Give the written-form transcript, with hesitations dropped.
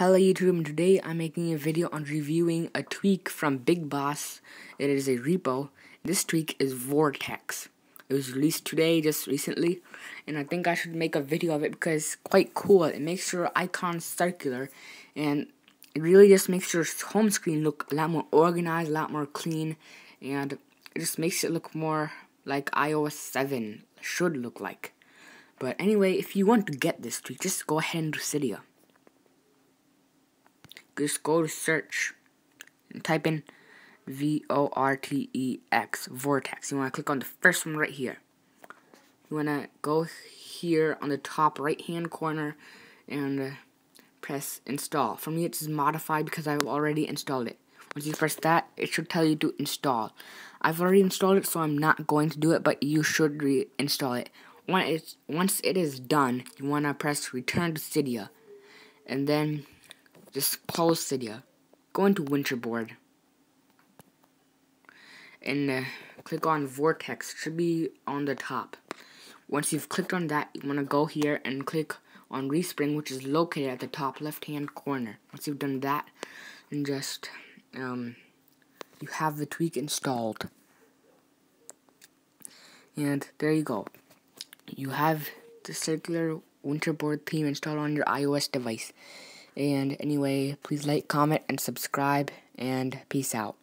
Hello YouTube, and today I'm making a video on reviewing a tweak from Big Boss. It is a repo. This tweak is Vortex. It was released today, just recently, and I think I should make a video of it because it's quite cool. It makes your icons circular, and it really just makes your home screen look a lot more organized, a lot more clean, and it just makes it look more like iOS 7 should look like. But anyway, if you want to get this tweak, just go ahead and do Cydia. Just go to search and type in V-O-R-T-E-X, Vortex. You want to click on the first one right here. You want to go here on the top right hand corner and press install. For me, it says modify because I've already installed it. Once you press that, it should tell you to install. I've already installed it, so I'm not going to do it, but you should reinstall it. Once it is done, you want to press return to Cydia, and then just close Cydia, go into Winterboard, and click on Vortex. It should be on the top. Once you've clicked on that, you want to go here and click on Respring, which is located at the top left-hand corner. Once you've done that, and just you have the tweak installed. And there you go. You have the circular Winterboard theme installed on your iOS device. And anyway, please like, comment, and subscribe, and peace out.